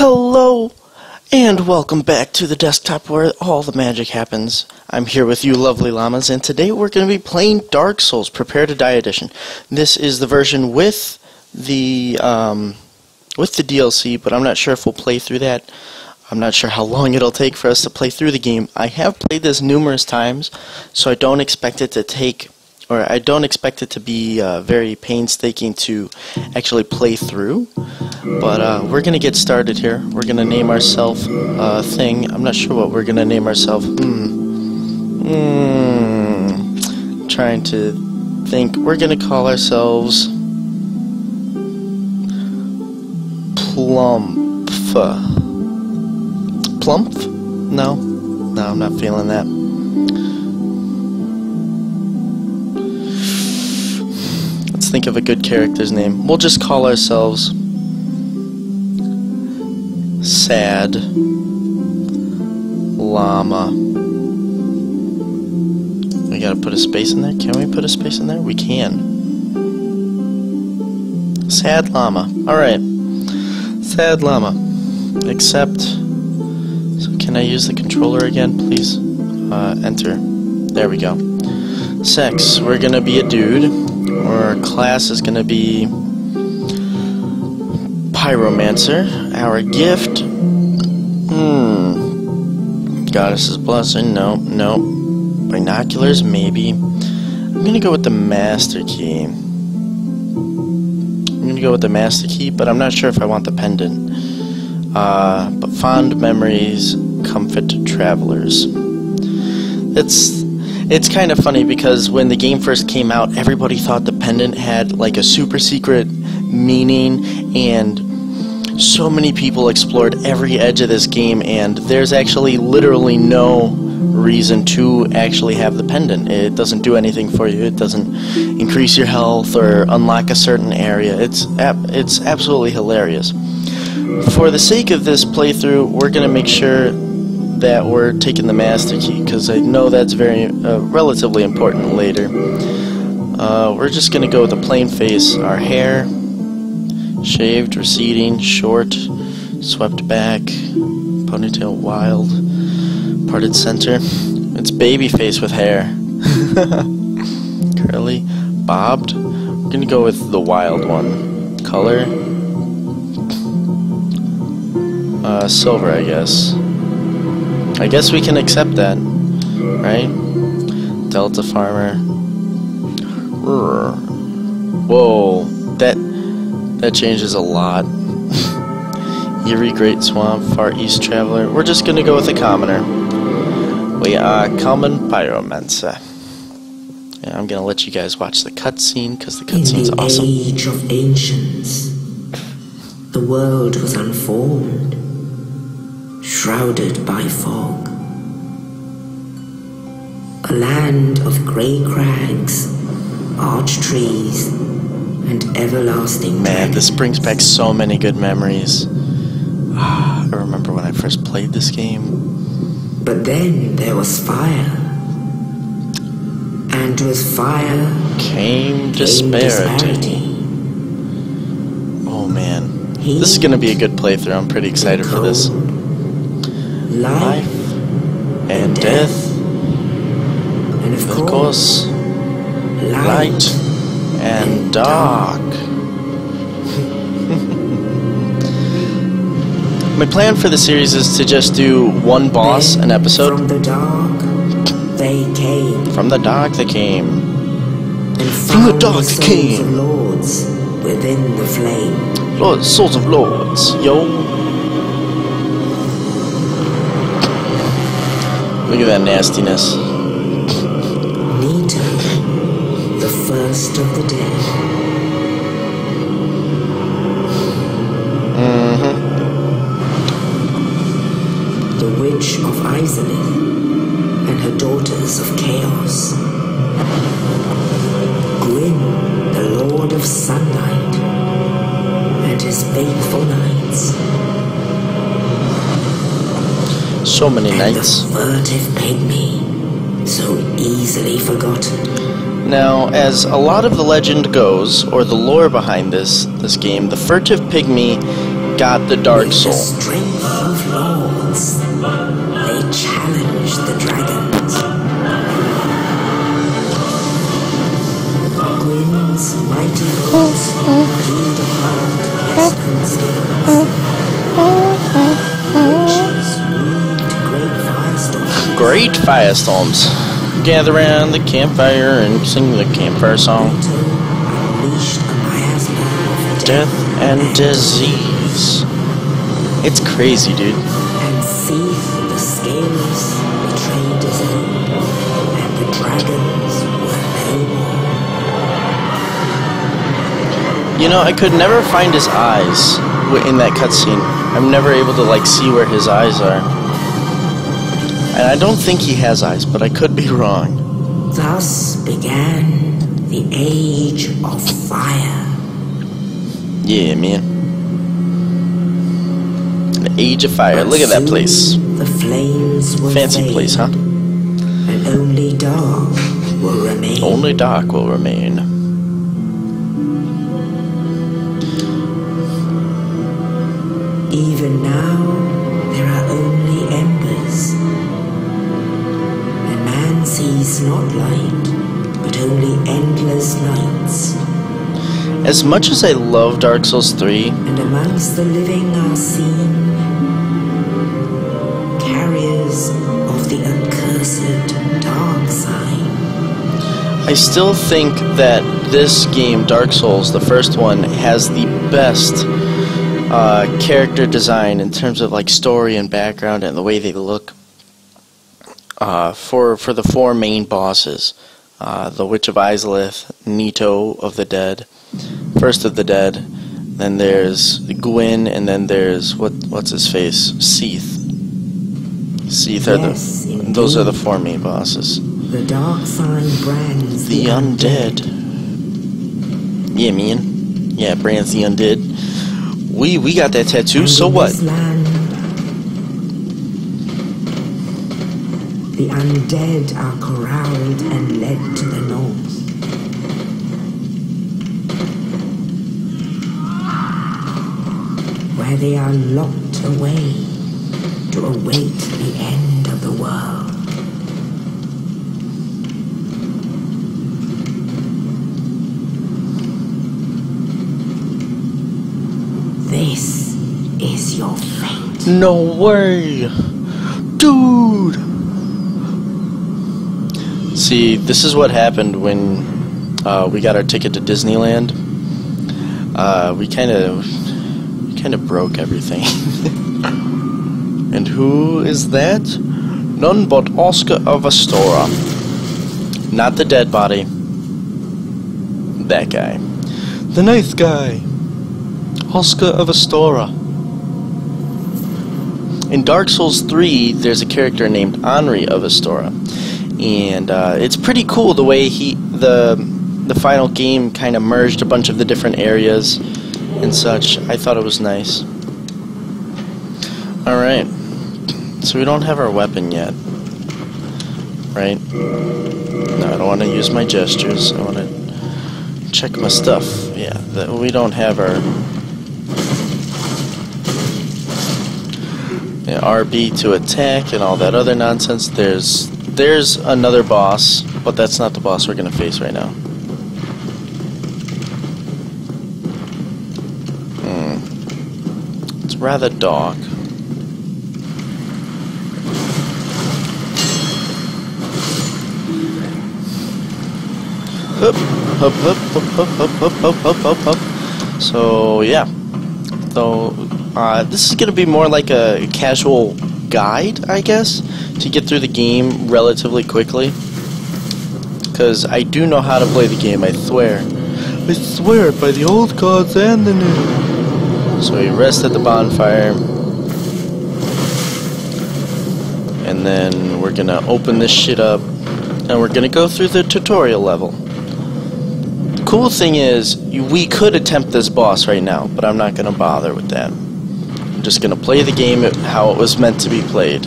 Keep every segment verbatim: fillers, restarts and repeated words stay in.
Hello, and welcome back to the desktop where all the magic happens. I'm here with you lovely llamas, and today we're going to be playing Dark Souls, Prepare to Die Edition. This is the version with the, um, with the D L C, but I'm not sure if we'll play through that. I'm not sure how long it'll take for us to play through the game. I have played this numerous times, so I don't expect it to take, or I don't expect it to be uh, very painstaking to actually play through. But uh, we're going to get started here. We're going to name ourselves a uh, thing. I'm not sure what we're going to name ourselves. Hmm. Mm. Trying to think. We're going to call ourselves Plumpf. Plumpf? No. No, I'm not feeling that. Let's think of a good character's name. We'll just call ourselves Sad Llama. We gotta put a space in there? Can we put a space in there? We can. Sad Llama. Alright. Sad Llama. Except... So can I use the controller again, please? Uh, enter. There we go. Sex. We're gonna be a dude. Our class is gonna be pyromancer. Our gift. Hmm. Goddess's blessing. No. No. Binoculars. Maybe. I'm gonna go with the master key. I'm gonna go with the master key, but I'm not sure if I want the pendant. Uh, but fond memories comfort travelers. It's it's kind of funny because when the game first came out, everybody thought the pendant had like a super secret meaning, and so many people explored every edge of this game, and there's actually literally no reason to actually have the pendant. It doesn't do anything for you. It doesn't increase your health or unlock a certain area. It's it's absolutely hilarious. For the sake of this playthrough, we're going to make sure that we're taking the master key, because I know that's very uh, relatively important later. Uh, we're just going to go with a plain face. Our hair, shaved, receding, short, swept back, ponytail wild, parted center. It's baby face with hair. Curly, bobbed. We're going to go with the wild one. Color. Uh, silver, I guess. I guess we can accept that, right? Delta Farmer. Whoa, that that changes a lot. Eerie, Great Swamp, Far East Traveler. We're just gonna go with a commoner. We are common pyromancer. And I'm gonna let you guys watch the cutscene because the cutscene's awesome. In the age of ancients, the world was unformed, shrouded by fog. A land of grey crags, arch trees, and everlasting... Man, this brings back so many good memories. Ah, I remember when I first played this game. But then there was fire. And with fire... Came disparity. disparity. Oh, man. This is going to be a good playthrough. I'm pretty excited for this. Life and death, and of course, light and dark. My plan for the series is to just do one boss an episode. From the dark, they came. From the dark, they came. From the dark, they came. Lords within the flame. Lords, souls of lords, yo. Look at that nastiness. Nito, the first of the dead. Mm-hmm. The witch of Izalith and her daughters of chaos. Gwyn, the lord of sunlight, and his faithful knights. So many and nights. The furtive pygmy, so easily forgotten. Now, as a lot of the legend goes, or the lore behind this this game, the furtive pygmy got the Dark Soul. With a string of lords, they challenge the dragons. Gwyn's mighty lords include the heart as unskilled. Great firestorms. Gather around the campfire and sing the campfire song. Death and disease. It's crazy, dude. And Seath, the scales betrayed his end, and the dragons were able. You know, I could never find his eyes in that cutscene. I'm never able to like see where his eyes are, and I don't think he has eyes, but I could be wrong. Thus began the age of fire. Yeah, man. The Age of Fire. Look at that place. The flames were fancy fade, place, huh? And only dark will remain. Only dark will remain. Even now, there are only embers. And man sees not light, but only endless nights. As much as I love Dark Souls three, and amongst the living are seen carriers of the accursed dark side, I still think that this game, Dark Souls, the first one, has the best uh, character design in terms of like story and background and the way they look. Uh, for for the four main bosses, uh, the Witch of Izalith, Nito of the Dead. First of the Dead, then there's Gwyn, and then there's what? What's his face? Seath. Seath yes, are the. Indeed. Those are the four main bosses. The dark side brands the, the undead. undead. Yeah, man. Yeah, brands the undead. We we got that tattoo. And so what? Land, the undead are corralled and led to the north. Where they are locked away to await the end of the world. This is your fate. No way, dude. See, this is what happened when uh, we got our ticket to Disneyland. Uh, we kind of. Kind of broke everything. And who is that? None but Oscar of Astora. Not the dead body. That guy. The ninth guy. Oscar of Astora. In Dark Souls three, there's a character named Henri of Astora, and uh, it's pretty cool the way he the the final game kind of merged a bunch of the different areas and such. I thought it was nice. Alright. So we don't have our weapon yet. Right? No, I don't want to use my gestures. I want to check my stuff. Yeah, that we don't have our... Yeah, R B to attack and all that other nonsense. There's, there's another boss, but that's not the boss we're going to face right now. Rather dark. Hup, hup, hup, hup, hup, hup, hup, hup, hup, hup. So yeah, so uh, this is gonna be more like a casual guide, I guess, to get through the game relatively quickly. Cause I do know how to play the game, I swear. I swear by the old gods and the new. So we rest at the bonfire, and then we're gonna open this shit up, and we're gonna go through the tutorial level. The cool thing is, we could attempt this boss right now, but I'm not gonna bother with that. I'm just gonna play the game how it was meant to be played.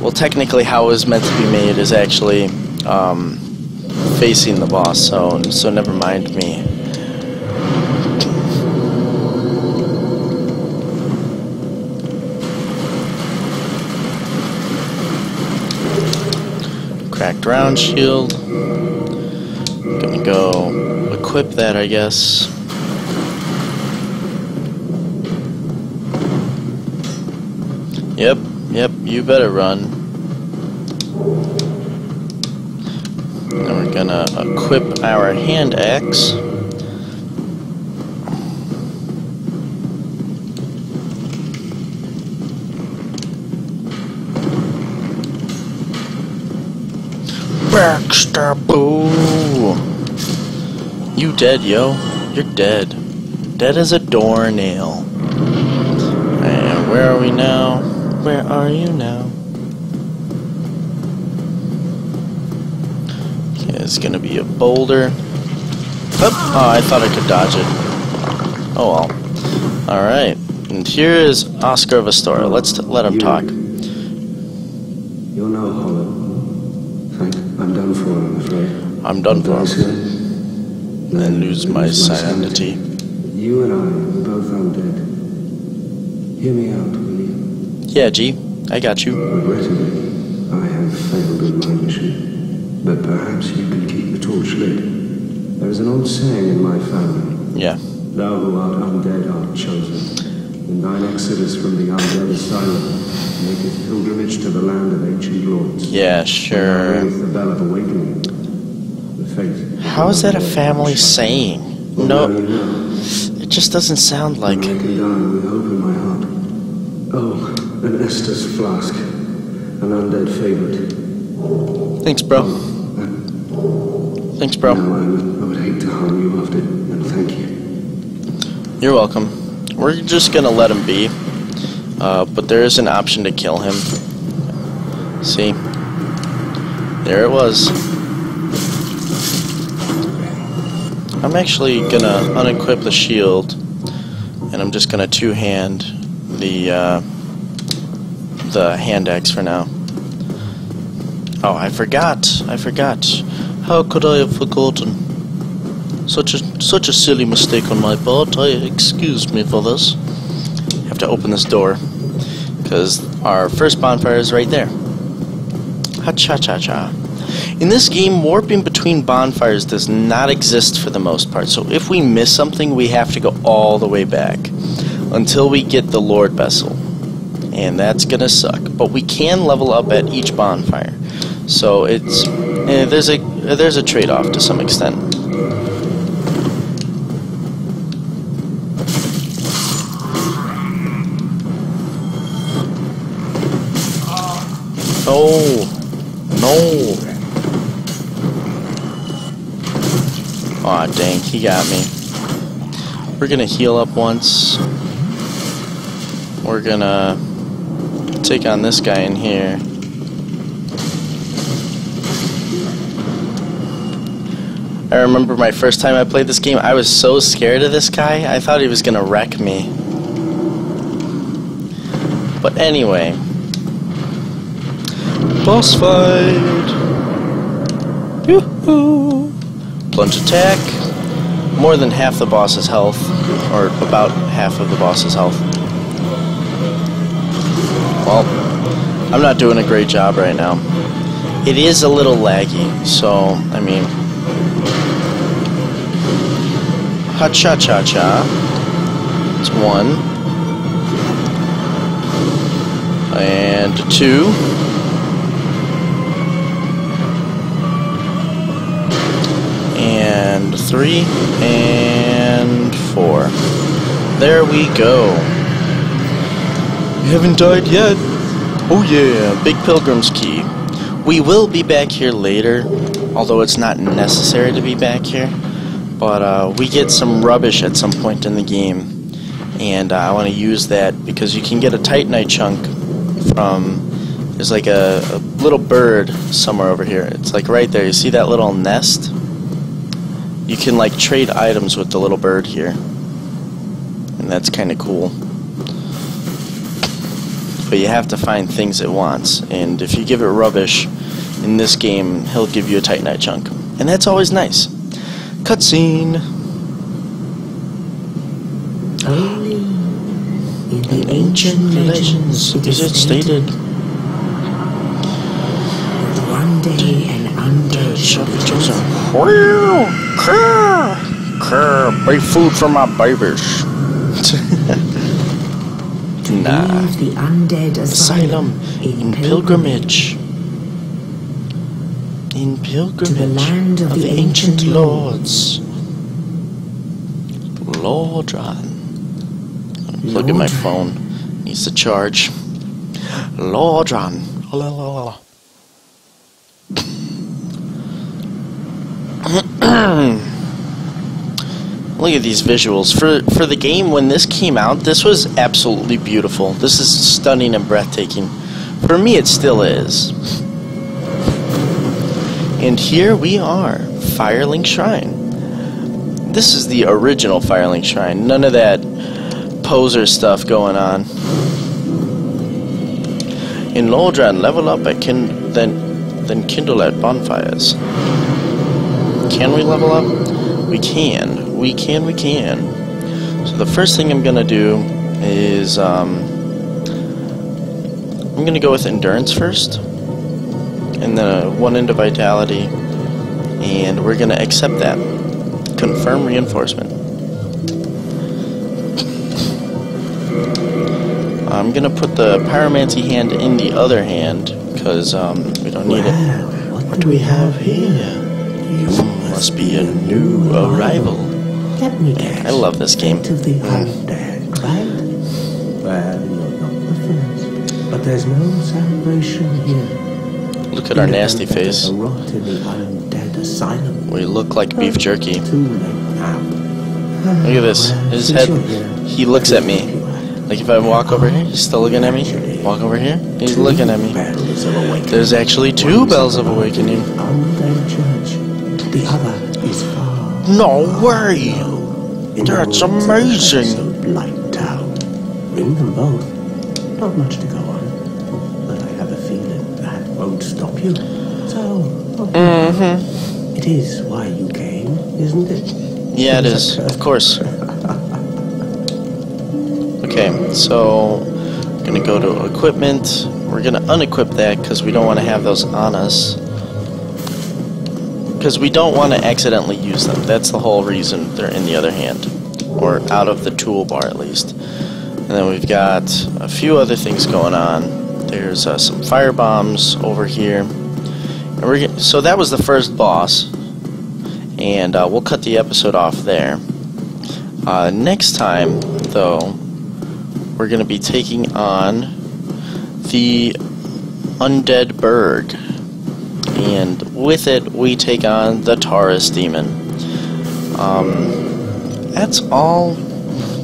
Well, technically how it was meant to be made is actually um, facing the boss, so, so never mind me. Cracked round shield. Gonna go equip that, I guess. Yep, yep, you better run. Now we're gonna equip our hand axe. Backstab, boo! You dead, yo. You're dead. Dead as a doornail. And where are we now? Where are you now? Okay, it's gonna be a boulder. Oh, oh, I thought I could dodge it. Oh well. Alright. And here is Oscar of Astora. Let's t let him you, talk. You're now hollow. I'm done for, I'm afraid. I'm done for. Then, then lose, lose my, my sanity. sanity. You and I are both undead. Hear me out, will you? Yeah, G. I got you. Regrettably, I have failed in my mission. But perhaps you can keep the torch lit. There is an old saying in my family. Yeah. Thou who art undead art chosen. And thine exodus from the undead asylum. Maketh pilgrimage to the land of ancient lords. Yeah, sure. The bell of awakening. The fate. How is that a family saying? No, it just doesn't sound like it. I can die with hope in my heart. Oh, an Estus flask, an undead favorite. Thanks, bro. Thanks, bro. No, I would, I would hate to harm you after, and thank you. You're welcome. We're just gonna let him be. Uh, but there is an option to kill him. See? There it was. I'm actually gonna unequip the shield, and I'm just gonna two-hand the, uh, the hand axe for now. Oh, I forgot! I forgot! How could I have forgotten? Such a, such a silly mistake on my part. I excuse me for this. Have to open this door, because our first bonfire is right there. Ha-cha-cha-cha. In this game, warping between bonfires does not exist for the most part, so if we miss something, we have to go all the way back until we get the Lord Vessel, and that's gonna suck. But we can level up at each bonfire, so it's eh, there's a there's a trade-off to some extent. No, no. Aw, dang, he got me. We're gonna heal up once. We're gonna take on this guy in here. I remember my first time I played this game, I was so scared of this guy, I thought he was gonna wreck me. But anyway. Boss fight! Yoo-hoo! Plunge attack. More than half the boss's health, or about half of the boss's health. Well, I'm not doing a great job right now. It is a little laggy, so, I mean... Ha-cha-cha-cha. It's one. And two. And three, and four. There we go. You haven't died yet. Oh yeah, big pilgrim's key. We will be back here later, although it's not necessary to be back here. But uh, we get some rubbish at some point in the game. And uh, I want to use that because you can get a Titanite Chunk from... There's like a, a little bird somewhere over here. It's like right there. You see that little nest? You can like trade items with the little bird here, and that's kinda cool. But you have to find things it wants, and if you give it rubbish in this game, he'll give you a Titanite Chunk, and that's always nice. Cutscene. In the ancient legends, is it stated? The one someday an undead shall be chosen. Wheel! Care! Care! Make food for my babies. Nah. The undead asylum, asylum in pilgrimage. In pilgrimage to the land of, of the ancient, ancient lords. Lordran. Lord. Look at my phone. Needs to charge. Lordran. Look at these visuals. For for the game when this came out, this was absolutely beautiful. This is stunning and breathtaking. For me it still is. And here we are, Firelink Shrine. This is the original Firelink Shrine. None of that poser stuff going on. In Lordran, level up at kin then then kindle at bonfires. Can we level up? We can. We can, we can. So the first thing I'm gonna do is um I'm gonna go with Endurance first. And then one into Vitality. And we're gonna accept that. Confirm reinforcement. I'm gonna put the pyromancy hand in the other hand, because um, we don't need wow. it. What, what do we have here? You must be a new arrival. Let me guess. I love this game. To the undead, right? Well, you're not the first, but there's no salvation here. Look at our nasty face. We look like beef jerky. Look at this. His head. He looks at me. Like if I walk over here, he's still looking at me. Walk over here, he's looking at me. There's actually two bells of awakening. No way! That's amazing! Ring them both. Not much to go on, but I have a feeling that won't stop you. So, mm-hmm. It is why you came, isn't it? Yeah, it is. Of course. Okay, so I'm gonna go to equipment. We're gonna unequip that because we don't want to have those on us. Because we don't want to accidentally use them. That's the whole reason they're in the other hand, or out of the toolbar at least. And then we've got a few other things going on. There's uh, some fire bombs over here. And we're gonna, so that was the first boss, and uh, we'll cut the episode off there. Uh, next time, though, we're going to be taking on the undead bird, and with it we take on the Taurus Demon. Um, that's all.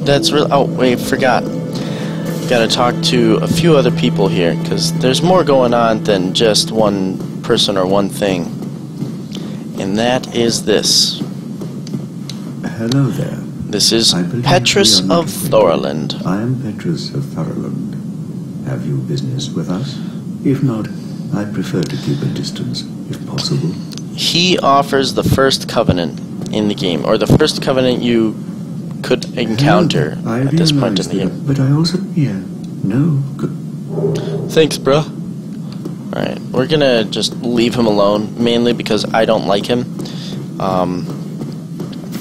That's real. Oh wait, forgot. Got to talk to a few other people here because there's more going on than just one person or one thing, and that is this. Hello there. This is Petrus of Thoreland. I am Petrus of Thoreland. Have you business with us? If not, I prefer to keep a distance, if possible. He offers the first covenant in the game, or the first covenant you could encounter I at this point in the game. That, but I also, yeah, no. Thanks, bro. Alright, we're gonna just leave him alone, mainly because I don't like him. Um,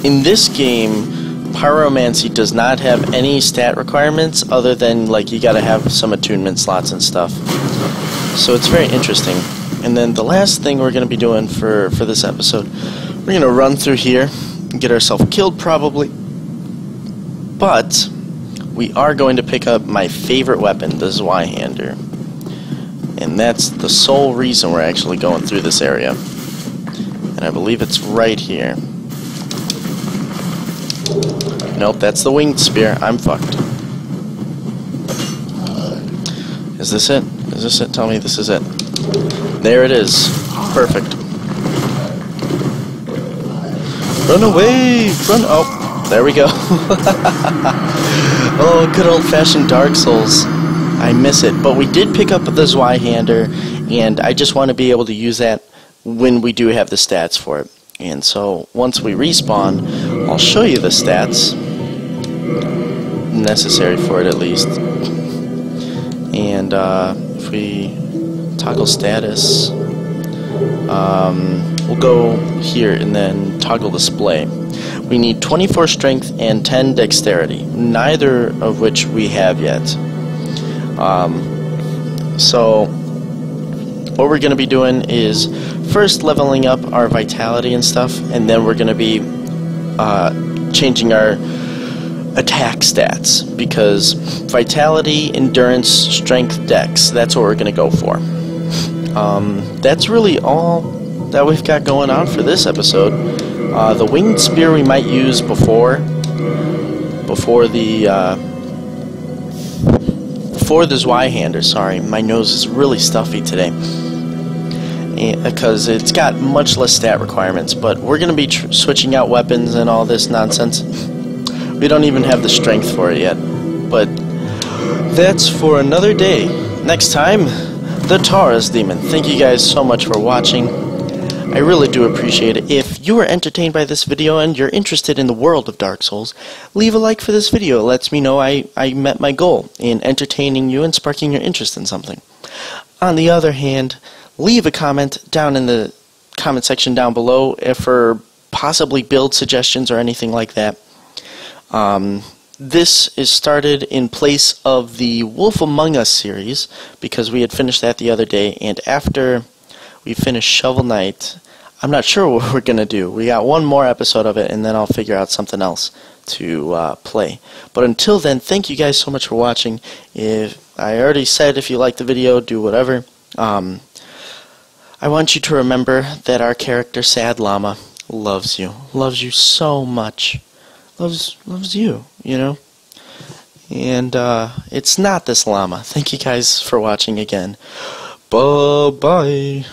in this game, pyromancy does not have any stat requirements other than like you gotta have some attunement slots and stuff, so it's very interesting. And then the last thing we're gonna be doing for for this episode, we're gonna run through here and get ourselves killed probably, but we are going to pick up my favorite weapon, the Zweihander, and that's the sole reason we're actually going through this area, and I believe it's right here. Nope, that's the winged spear. I'm fucked. Is this it? Is this it? Tell me this is it. There it is. Perfect. Run away! Run! Oh, there we go. Oh, good old-fashioned Dark Souls. I miss it. But we did pick up the Zweihander, and I just want to be able to use that when we do have the stats for it. And so, once we respawn, I'll show you the stats. Necessary for it, at least. And, uh, if we toggle status, Um, we'll go here and then toggle display. We need twenty-four strength and ten dexterity, neither of which we have yet. Um, so what we're going to be doing is first leveling up our vitality and stuff, and then we're going to be uh, changing our attack stats, because vitality, endurance, strength, dex, that's what we're going to go for. Um, that's really all that we've got going on for this episode. Uh, the winged spear we might use before before the uh, before the Zweihander. Sorry, my nose is really stuffy today because it's got much less stat requirements, but we're going to be tr switching out weapons and all this nonsense. We don't even have the strength for it yet, but that's for another day. Next time, the Taurus Demon. Thank you guys so much for watching. I really do appreciate it. If you were entertained by this video and you're interested in the world of Dark Souls, leave a like for this video. It lets me know I, I met my goal in entertaining you and sparking your interest in something. On the other hand, leave a comment down in the comment section down below for possibly build suggestions or anything like that. Um... This is started in place of the Wolf Among Us series, because we had finished that the other day, and after we finish Shovel Knight, I'm not sure what we're going to do. We got one more episode of it, and then I'll figure out something else to uh, play. But until then, thank you guys so much for watching. If I already said, if you like the video, do whatever. Um, I want you to remember that our character, Sad Llama, loves you. Loves you so much. Loves, loves you, you know? And uh, it's not this llama. Thank you guys for watching again. Buh-bye.